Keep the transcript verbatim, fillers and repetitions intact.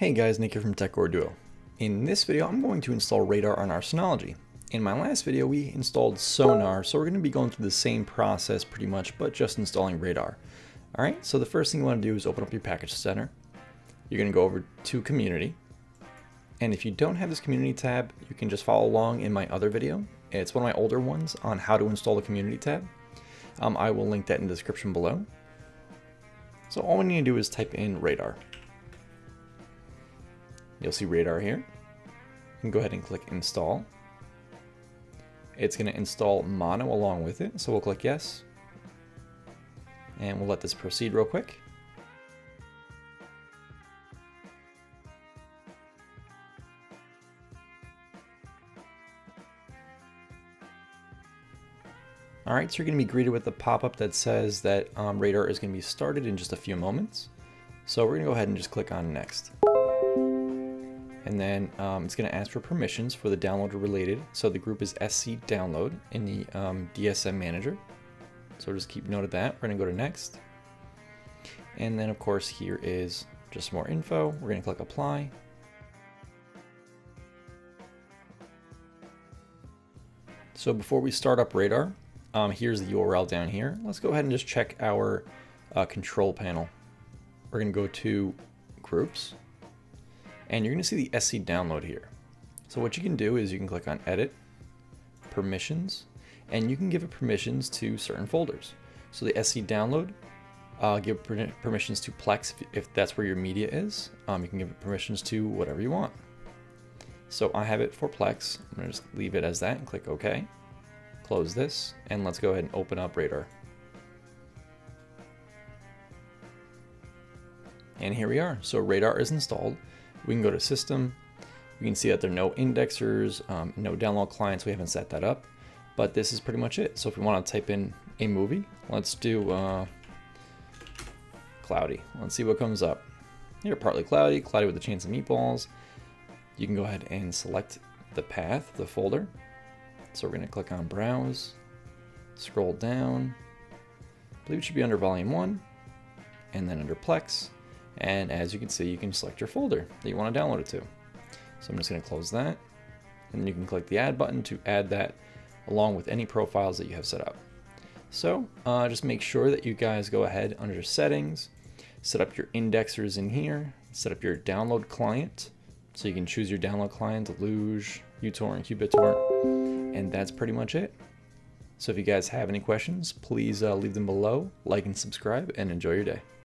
Hey guys, Nick here from TechCoreDuo. In this video, I'm going to install Radarr on our Synology. In my last video, we installed Sonarr, so we're going to be going through the same process pretty much, but just installing Radarr. All right, so the first thing you want to do is open up your package center. You're going to go over to Community. And if you don't have this Community tab, you can just follow along in my other video. It's one of my older ones on how to install the Community tab. Um, I will link that in the description below. So all we need to do is type in Radarr. You'll see Radarr here. You can go ahead and click install. It's going to install Mono along with it, so we'll click yes. And we'll let this proceed real quick. All right, so you're going to be greeted with the pop-up that says that um, Radarr is going to be started in just a few moments. So we're going to go ahead and just click on next. And then um, it's going to ask for permissions for the download related. So the group is S C download in the um, D S M manager. So just keep note of that. We're going to go to next. And then of course here is just more info. We're going to click apply. So before we start up Radarr, um, here's the U R L down here. Let's go ahead and just check our uh, control panel. We're going to go to groups. And you're going to see the S C download here. So what you can do is you can click on edit, permissions, and you can give it permissions to certain folders. So the S C download, uh, give permissions to Plex if, if that's where your media is. Um, you can give it permissions to whatever you want. So I have it for Plex. I'm going to just leave it as that and click OK. Close this, and let's go ahead and open up Radarr. And here we are. So Radarr is installed. We can go to system. We can see that there are no indexers, um, no download clients. We haven't set that up, but this is pretty much it. So if we want to type in a movie, let's do uh, cloudy. Let's see what comes up here. Partly cloudy, cloudy with a chance of meatballs. You can go ahead and select the path, the folder. So we're going to click on browse, scroll down. I believe it should be under volume one and then under Plex. And as you can see, you can select your folder that you want to download it to. So I'm just going to close that. And you can click the add button to add that along with any profiles that you have set up. So uh, just make sure that you guys go ahead under settings, set up your indexers in here, set up your download client. So you can choose your download client, Luge, uTorrent, QBittorrent, and that's pretty much it. So if you guys have any questions, please uh, leave them below, like and subscribe, and enjoy your day.